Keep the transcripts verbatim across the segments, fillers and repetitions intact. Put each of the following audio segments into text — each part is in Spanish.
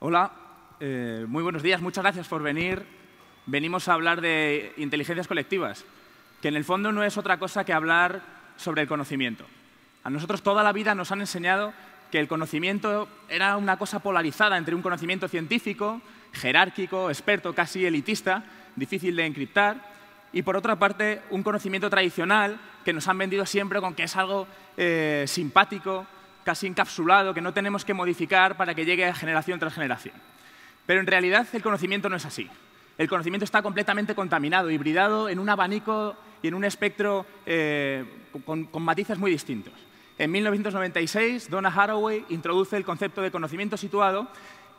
Hola, eh, muy buenos días, muchas gracias por venir. Venimos a hablar de inteligencias colectivas, que en el fondo no es otra cosa que hablar sobre el conocimiento. A nosotros toda la vida nos han enseñado que el conocimiento era una cosa polarizada entre un conocimiento científico, jerárquico, experto, casi elitista, difícil de encriptar, y por otra parte un conocimiento tradicional que nos han vendido siempre con que es algo eh, simpático, casi encapsulado, que no tenemos que modificar para que llegue a generación tras generación. Pero en realidad el conocimiento no es así. El conocimiento está completamente contaminado, hibridado en un abanico y en un espectro eh, con, con matices muy distintos. En mil novecientos noventa y seis, Donna Haraway introduce el concepto de conocimiento situado,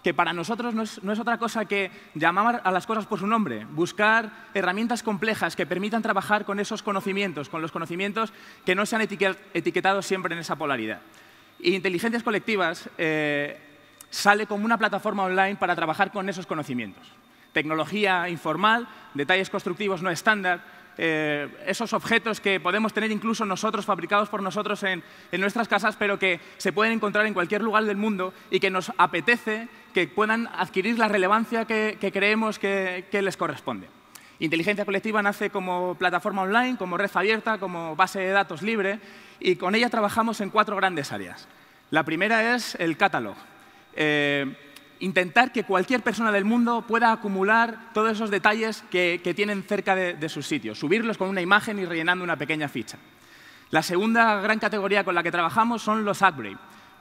que para nosotros no es, no es otra cosa que llamar a las cosas por su nombre, buscar herramientas complejas que permitan trabajar con esos conocimientos, con los conocimientos que no se han etiquetado siempre en esa polaridad. Inteligencias Colectivas eh, sale como una plataforma online para trabajar con esos conocimientos. Tecnología informal, detalles constructivos no estándar, eh, esos objetos que podemos tener incluso nosotros, fabricados por nosotros en, en nuestras casas, pero que se pueden encontrar en cualquier lugar del mundo y que nos apetece que puedan adquirir la relevancia que, que creemos que, que les corresponde. Inteligencia Colectiva nace como plataforma online, como red abierta, como base de datos libre, y con ella trabajamos en cuatro grandes áreas. La primera es el catálogo. Eh, intentar que cualquier persona del mundo pueda acumular todos esos detalles que, que tienen cerca de, de sus sitios, subirlos con una imagen y rellenando una pequeña ficha. La segunda gran categoría con la que trabajamos son los upgrade.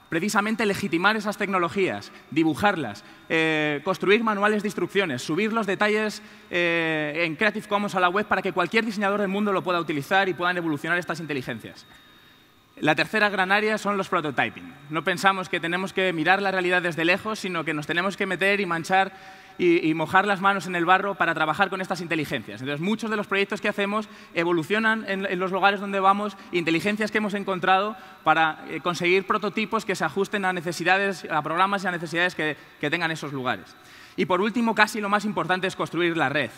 Precisamente legitimar esas tecnologías, dibujarlas, eh, construir manuales de instrucciones, subir los detalles eh, en Creative Commons a la web para que cualquier diseñador del mundo lo pueda utilizar y puedan evolucionar estas inteligencias. La tercera gran área son los prototyping. No pensamos que tenemos que mirar la realidad desde lejos, sino que nos tenemos que meter y manchar y, y mojar las manos en el barro para trabajar con estas inteligencias. Entonces, muchos de los proyectos que hacemos evolucionan en, en los lugares donde vamos, inteligencias que hemos encontrado para eh, conseguir prototipos que se ajusten a necesidades, a programas y a necesidades que, que tengan esos lugares. Y por último, casi lo más importante es construir la red.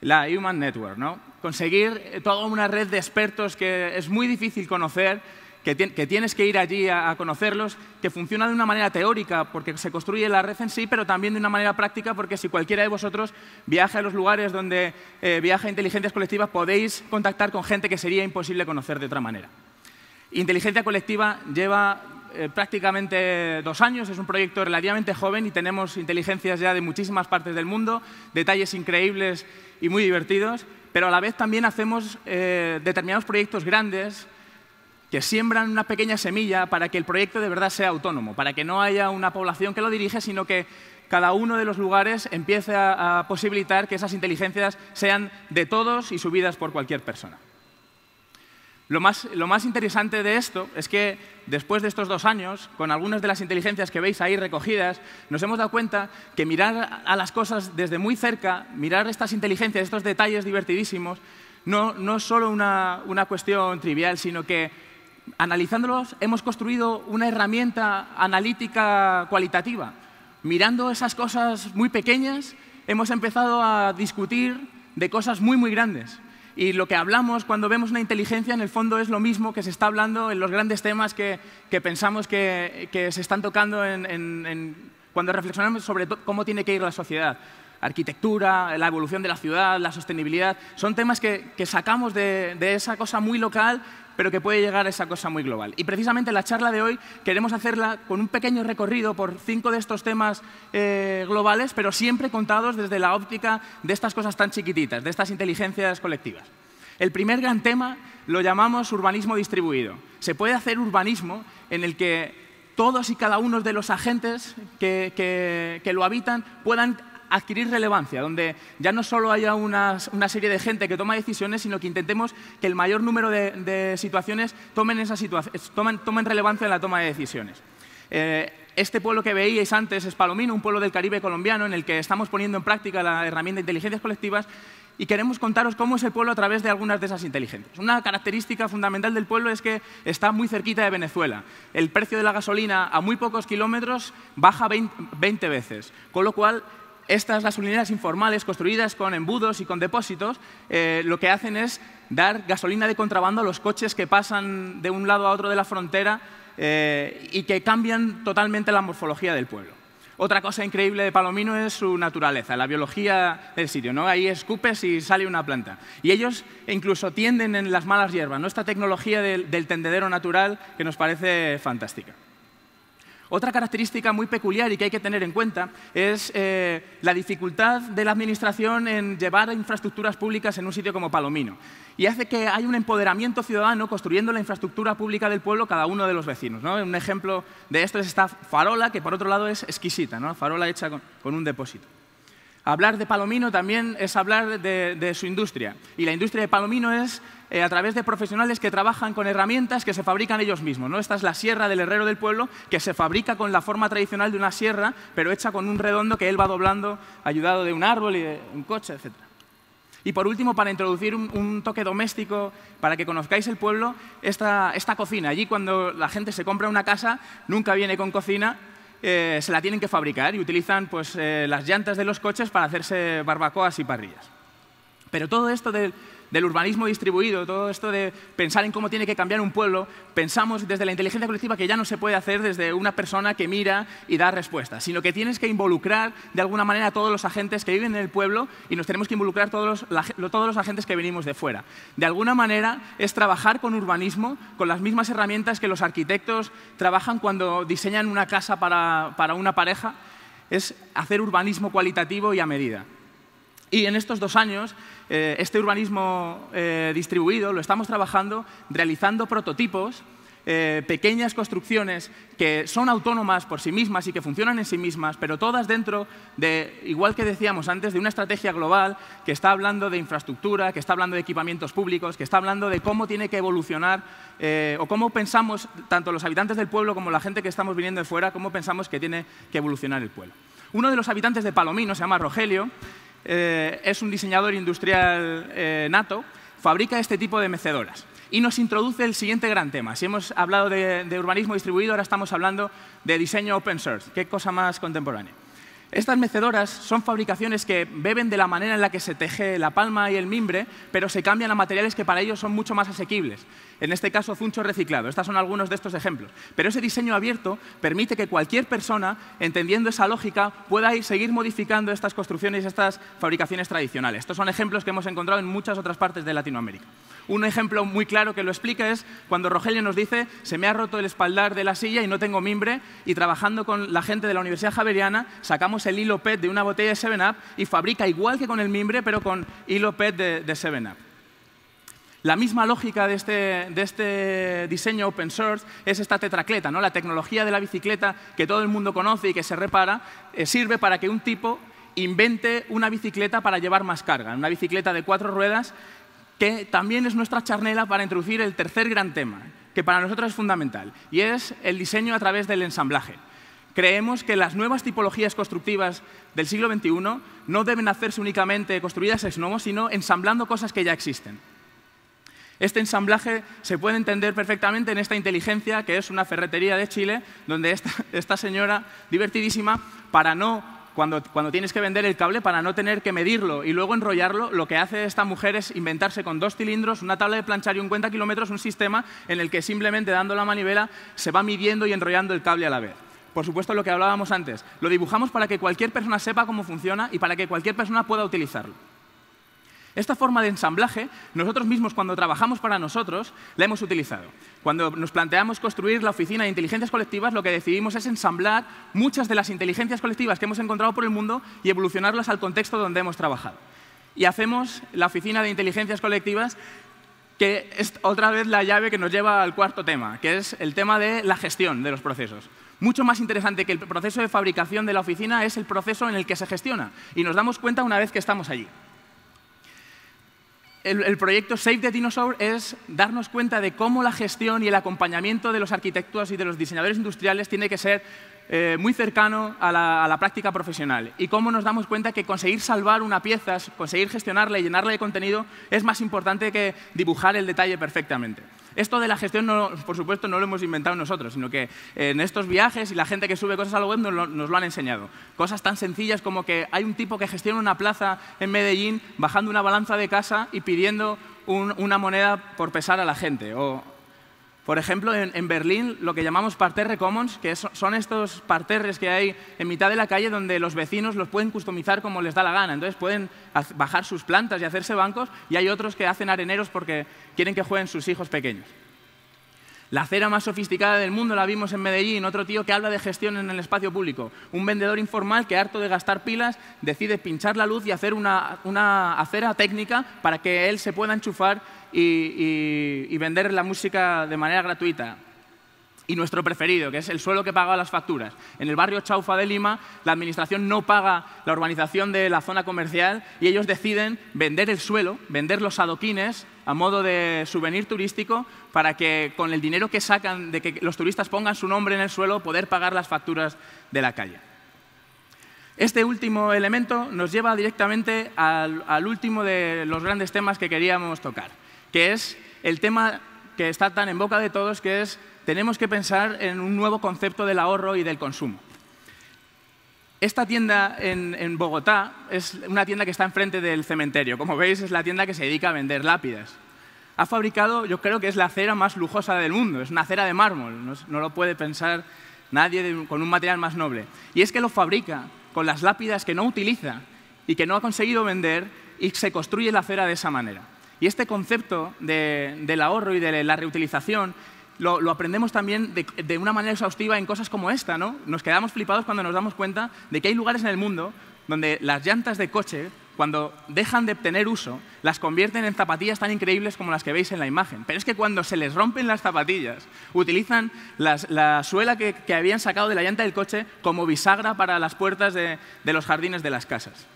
La Human Network, ¿no? Conseguir toda una red de expertos que es muy difícil conocer, que tienes que ir allí a conocerlos, que funciona de una manera teórica porque se construye la red en sí, pero también de una manera práctica porque si cualquiera de vosotros viaja a los lugares donde eh, viaja Inteligencias Colectivas, podéis contactar con gente que sería imposible conocer de otra manera. Inteligencia Colectiva lleva eh, prácticamente dos años, es un proyecto relativamente joven y tenemos inteligencias ya de muchísimas partes del mundo, detalles increíbles y muy divertidos, pero a la vez también hacemos eh, determinados proyectos grandes que siembran una pequeña semilla para que el proyecto de verdad sea autónomo, para que no haya una población que lo dirige, sino que cada uno de los lugares empiece a, a posibilitar que esas inteligencias sean de todos y subidas por cualquier persona. Lo más, lo más interesante de esto es que después de estos dos años, con algunas de las inteligencias que veis ahí recogidas, nos hemos dado cuenta que mirar a las cosas desde muy cerca, mirar estas inteligencias, estos detalles divertidísimos, no, no es solo una, una cuestión trivial, sino que analizándolos, hemos construido una herramienta analítica cualitativa. Mirando esas cosas muy pequeñas, hemos empezado a discutir de cosas muy, muy grandes. Y lo que hablamos cuando vemos una inteligencia, en el fondo, es lo mismo que se está hablando en los grandes temas que, que pensamos que, que se están tocando en, en, en, cuando reflexionamos sobre cómo tiene que ir la sociedad. Arquitectura, la evolución de la ciudad, la sostenibilidad, son temas que, que sacamos de, de esa cosa muy local, pero que puede llegar a esa cosa muy global. Y precisamente la charla de hoy queremos hacerla con un pequeño recorrido por cinco de estos temas eh, globales, pero siempre contados desde la óptica de estas cosas tan chiquititas, de estas inteligencias colectivas. El primer gran tema lo llamamos urbanismo distribuido. Se puede hacer urbanismo en el que todos y cada uno de los agentes que, que, que lo habitan puedan adquirir relevancia, donde ya no solo haya una, una serie de gente que toma decisiones, sino que intentemos que el mayor número de, de situaciones tomen, esa situa tomen, tomen relevancia en la toma de decisiones. Eh, este pueblo que veíais antes es Palomino, un pueblo del Caribe colombiano en el que estamos poniendo en práctica la herramienta de inteligencias colectivas y queremos contaros cómo es el pueblo a través de algunas de esas inteligencias. Una característica fundamental del pueblo es que está muy cerquita de Venezuela. El precio de la gasolina a muy pocos kilómetros baja veinte veces, con lo cual estas gasolineras informales construidas con embudos y con depósitos eh, lo que hacen es dar gasolina de contrabando a los coches que pasan de un lado a otro de la frontera eh, y que cambian totalmente la morfología del pueblo. Otra cosa increíble de Palomino es su naturaleza, la biología del sitio, ¿no? Ahí escupes y sale una planta. Y ellos incluso tienden en las malas hierbas, ¿no? Esta tecnología del, del tendedero natural que nos parece fantástica. Otra característica muy peculiar y que hay que tener en cuenta es eh, la dificultad de la Administración en llevar infraestructuras públicas en un sitio como Palomino. Y hace que haya un empoderamiento ciudadano construyendo la infraestructura pública del pueblo cada uno de los vecinos, ¿no? Un ejemplo de esto es esta farola, que por otro lado es exquisita, ¿no? Farola hecha con, con un depósito. Hablar de Palomino también es hablar de, de su industria. Y la industria de Palomino es eh, a través de profesionales que trabajan con herramientas que se fabrican ellos mismos, ¿no? Esta es la sierra del herrero del pueblo, que se fabrica con la forma tradicional de una sierra, pero hecha con un redondo que él va doblando, ayudado de un árbol y de un coche, etcétera. Y por último, para introducir un, un toque doméstico, para que conozcáis el pueblo, esta, esta cocina. Allí cuando la gente se compra una casa, nunca viene con cocina. Eh, se la tienen que fabricar y utilizan pues, eh, las llantas de los coches para hacerse barbacoas y parrillas. Pero todo esto del, del urbanismo distribuido, todo esto de pensar en cómo tiene que cambiar un pueblo, pensamos desde la inteligencia colectiva que ya no se puede hacer desde una persona que mira y da respuestas, sino que tienes que involucrar de alguna manera a todos los agentes que viven en el pueblo y nos tenemos que involucrar todos los, todos los agentes que venimos de fuera. De alguna manera es trabajar con urbanismo, con las mismas herramientas que los arquitectos trabajan cuando diseñan una casa para, para una pareja, es hacer urbanismo cualitativo y a medida. Y en estos dos años, eh, este urbanismo eh, distribuido lo estamos trabajando realizando prototipos, eh, pequeñas construcciones que son autónomas por sí mismas y que funcionan en sí mismas, pero todas dentro de, igual que decíamos antes, de una estrategia global que está hablando de infraestructura, que está hablando de equipamientos públicos, que está hablando de cómo tiene que evolucionar eh, o cómo pensamos, tanto los habitantes del pueblo como la gente que estamos viniendo de fuera, cómo pensamos que tiene que evolucionar el pueblo. Uno de los habitantes de Palomino se llama Rogelio. Eh, es un diseñador industrial eh, nato, fabrica este tipo de mecedoras y nos introduce el siguiente gran tema. Si hemos hablado de, de urbanismo distribuido, ahora estamos hablando de diseño open source. Qué cosa más contemporánea. Estas mecedoras son fabricaciones que beben de la manera en la que se teje la palma y el mimbre, pero se cambian a materiales que para ellos son mucho más asequibles. En este caso, zuncho reciclado. Estos son algunos de estos ejemplos. Pero ese diseño abierto permite que cualquier persona, entendiendo esa lógica, pueda seguir modificando estas construcciones y estas fabricaciones tradicionales. Estos son ejemplos que hemos encontrado en muchas otras partes de Latinoamérica. Un ejemplo muy claro que lo explica es cuando Rogelio nos dice «se me ha roto el espaldar de la silla y no tengo mimbre», y trabajando con la gente de la Universidad Javeriana sacamos el hilo P E T de una botella de siete up y fabrica igual que con el mimbre, pero con hilo P E T de, de siete up. La misma lógica de este, de este diseño open source es esta tetracleta, ¿no? La tecnología de la bicicleta que todo el mundo conoce y que se repara, eh, sirve para que un tipo invente una bicicleta para llevar más carga, una bicicleta de cuatro ruedas, que también es nuestra charnela para introducir el tercer gran tema, que para nosotros es fundamental, y es el diseño a través del ensamblaje. Creemos que las nuevas tipologías constructivas del siglo veintiuno no deben hacerse únicamente construidas ex novo, sino ensamblando cosas que ya existen. Este ensamblaje se puede entender perfectamente en esta inteligencia, que es una ferretería de Chile, donde esta, esta señora, divertidísima, para no... Cuando, cuando tienes que vender el cable, para no tener que medirlo y luego enrollarlo, lo que hace esta mujer es inventarse con dos cilindros, una tabla de planchar y un cuenta kilómetros, un sistema en el que simplemente dando la manivela se va midiendo y enrollando el cable a la vez. Por supuesto, lo que hablábamos antes, lo dibujamos para que cualquier persona sepa cómo funciona y para que cualquier persona pueda utilizarlo. Esta forma de ensamblaje, nosotros mismos cuando trabajamos para nosotros, la hemos utilizado. Cuando nos planteamos construir la oficina de inteligencias colectivas, lo que decidimos es ensamblar muchas de las inteligencias colectivas que hemos encontrado por el mundo y evolucionarlas al contexto donde hemos trabajado. Y hacemos la oficina de inteligencias colectivas, que es otra vez la llave que nos lleva al cuarto tema, que es el tema de la gestión de los procesos. Mucho más interesante que el proceso de fabricación de la oficina es el proceso en el que se gestiona, y nos damos cuenta una vez que estamos allí. El, el proyecto Save the Dinosaur es darnos cuenta de cómo la gestión y el acompañamiento de los arquitectos y de los diseñadores industriales tiene que ser eh, muy cercano a la, a la práctica profesional y cómo nos damos cuenta que conseguir salvar una pieza, conseguir gestionarla y llenarla de contenido es más importante que dibujar el detalle perfectamente. Esto de la gestión, no, por supuesto, no lo hemos inventado nosotros, sino que en estos viajes y la gente que sube cosas a la web nos lo, nos lo han enseñado. Cosas tan sencillas como que hay un tipo que gestiona una plaza en Medellín bajando una balanza de casa y pidiendo un, una moneda por pesar a la gente. O, Por ejemplo, en, en Berlín, lo que llamamos parterre commons, que es, son estos parterres que hay en mitad de la calle donde los vecinos los pueden customizar como les da la gana. Entonces pueden bajar sus plantas y hacerse bancos, y hay otros que hacen areneros porque quieren que jueguen sus hijos pequeños. La acera más sofisticada del mundo la vimos en Medellín, otro tío que habla de gestión en el espacio público. Un vendedor informal que, harto de gastar pilas, decide pinchar la luz y hacer una, una acera técnica para que él se pueda enchufar Y, y, y vender la música de manera gratuita. Y nuestro preferido, que es el suelo que paga las facturas. En el barrio Chaufa de Lima, la administración no paga la urbanización de la zona comercial y ellos deciden vender el suelo, vender los adoquines a modo de souvenir turístico para que, con el dinero que sacan de que los turistas pongan su nombre en el suelo, poder pagar las facturas de la calle. Este último elemento nos lleva directamente al, al último de los grandes temas que queríamos tocar, que es el tema que está tan en boca de todos, que es tenemos que pensar en un nuevo concepto del ahorro y del consumo. Esta tienda en, en Bogotá es una tienda que está enfrente del cementerio. Como veis, es la tienda que se dedica a vender lápidas. Ha fabricado, yo creo que es la acera más lujosa del mundo. Es una acera de mármol, no, no lo puede pensar nadie de, con un material más noble. Y es que lo fabrica con las lápidas que no utiliza y que no ha conseguido vender, y se construye la acera de esa manera. Y este concepto de, del ahorro y de la reutilización lo, lo aprendemos también de, de una manera exhaustiva en cosas como esta, ¿no? Nos quedamos flipados cuando nos damos cuenta de que hay lugares en el mundo donde las llantas de coche, cuando dejan de tener uso, las convierten en zapatillas tan increíbles como las que veis en la imagen. Pero es que cuando se les rompen las zapatillas, utilizan las, la suela que, que habían sacado de la llanta del coche como bisagra para las puertas de, de los jardines de las casas.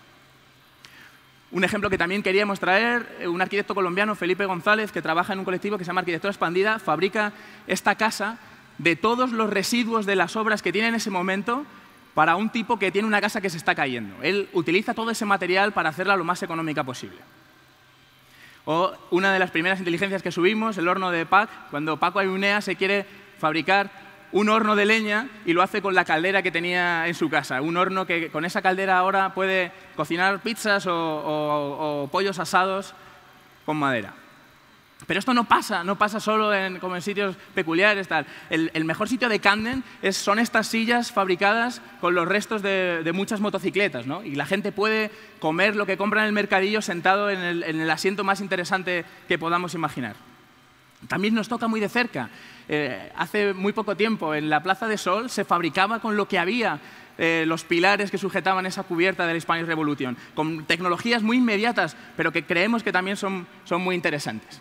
Un ejemplo que también queríamos traer, un arquitecto colombiano, Felipe González, que trabaja en un colectivo que se llama Arquitectura Expandida, fabrica esta casa de todos los residuos de las obras que tiene en ese momento para un tipo que tiene una casa que se está cayendo. Él utiliza todo ese material para hacerla lo más económica posible. O una de las primeras inteligencias que subimos, el horno de Paco, cuando Paco Ayunea se quiere fabricar un horno de leña y lo hace con la caldera que tenía en su casa. Un horno que con esa caldera ahora puede cocinar pizzas o, o, o pollos asados con madera. Pero esto no pasa, no pasa solo en, como en sitios peculiares. Tal. El, el mejor sitio de Camden es, son estas sillas fabricadas con los restos de, de muchas motocicletas, ¿no? Y la gente puede comer lo que compra en el mercadillo sentado en el, en el asiento más interesante que podamos imaginar. También nos toca muy de cerca. Eh, hace muy poco tiempo, en la Plaza de Sol, se fabricaba con lo que había eh, los pilares que sujetaban esa cubierta de la Spanish Revolution, con tecnologías muy inmediatas, pero que creemos que también son, son muy interesantes.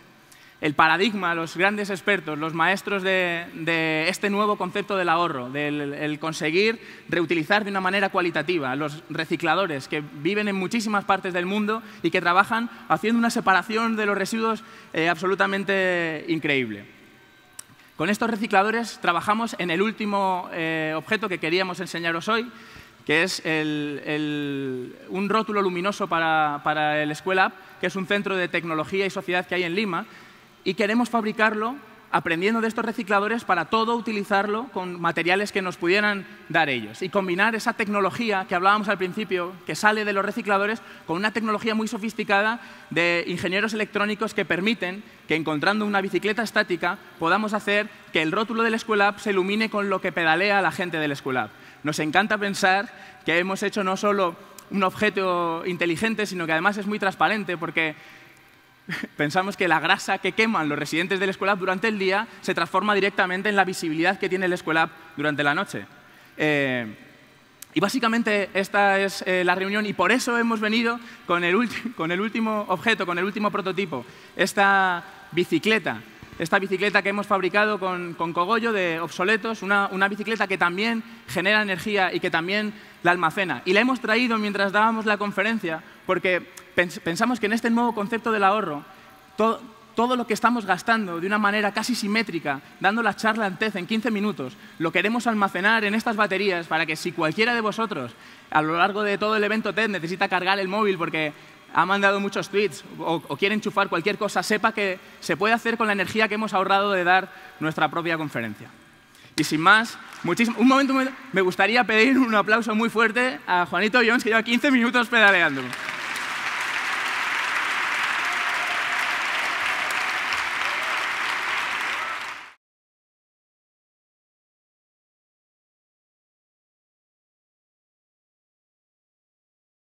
El paradigma, los grandes expertos, los maestros de, de este nuevo concepto del ahorro, del el conseguir reutilizar de una manera cualitativa, los recicladores que viven en muchísimas partes del mundo y que trabajan haciendo una separación de los residuos eh, absolutamente increíble. Con estos recicladores trabajamos en el último eh, objeto que queríamos enseñaros hoy, que es el, el, un rótulo luminoso para, para el School App, que es un centro de tecnología y sociedad que hay en Lima, y queremos fabricarlo aprendiendo de estos recicladores para todo utilizarlo con materiales que nos pudieran dar ellos y combinar esa tecnología que hablábamos al principio, que sale de los recicladores, con una tecnología muy sofisticada de ingenieros electrónicos que permiten que, encontrando una bicicleta estática, podamos hacer que el rótulo del Escuelab se ilumine con lo que pedalea la gente del Escuelab. Nos encanta pensar que hemos hecho no solo un objeto inteligente, sino que además es muy transparente, porque pensamos que la grasa que queman los residentes del School App durante el día se transforma directamente en la visibilidad que tiene el School App durante la noche. Eh, y básicamente esta es eh, la reunión, y por eso hemos venido con el, con el último objeto, con el último prototipo, esta bicicleta. Esta bicicleta que hemos fabricado con, con cogollo de obsoletos, una, una bicicleta que también genera energía y que también la almacena. Y la hemos traído mientras dábamos la conferencia porque pens pensamos que en este nuevo concepto del ahorro, to todo lo que estamos gastando de una manera casi simétrica, dando la charla en TED en quince minutos, lo queremos almacenar en estas baterías para que si cualquiera de vosotros a lo largo de todo el evento TED necesita cargar el móvil porque ha mandado muchos tweets o, o quiere enchufar cualquier cosa, sepa que se puede hacer con la energía que hemos ahorrado de dar nuestra propia conferencia. Y sin más, muchísimo, un momento me gustaría pedir un aplauso muy fuerte a Juanito Jones, que lleva quince minutos pedaleando.